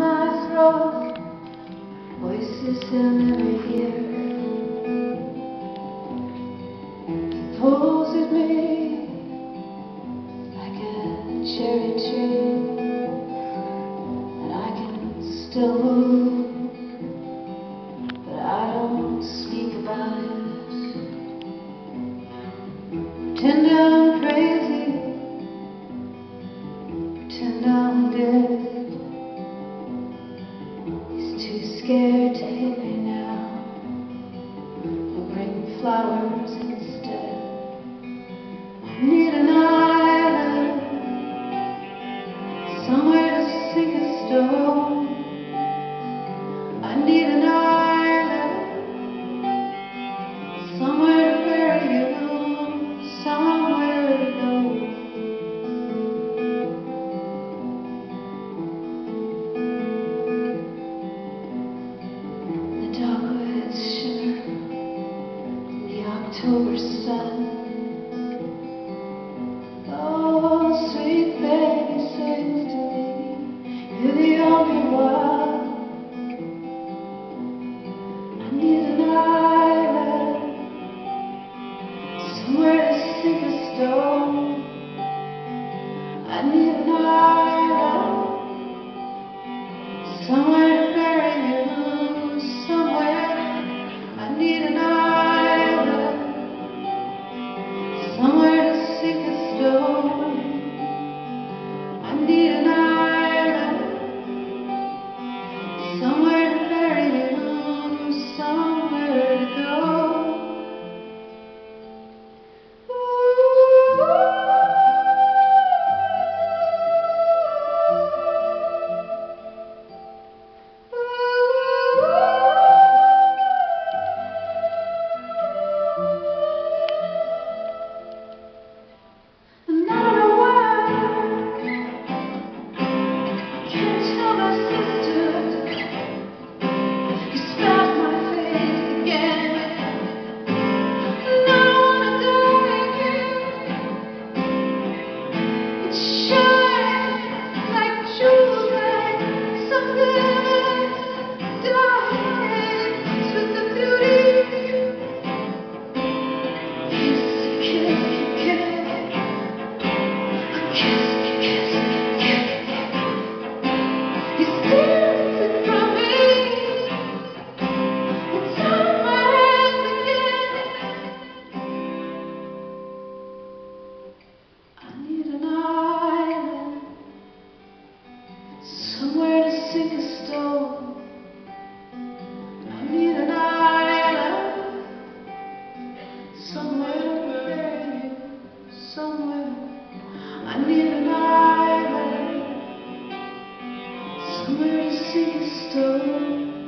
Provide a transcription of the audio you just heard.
my throat, voices he'll never hear. Pulls at me like a cherry tree, and I can still move, but I don't speak about it. Tender and crazy, tender and dead. Scared to hit me now, we'll bring flowers instead. I need an island, somewhere to sink a stone. I need an island, somewhere to bury you, somewhere to October sun. Oh, sweet baby sings to me, you're the only one. I need an island, somewhere to sink a stone. I need an island, somewhere to bury you, somewhere. I need an island, somewhere to sink a stone. I need an island, somewhere to bury you, somewhere. I need an island, somewhere to sink a stone.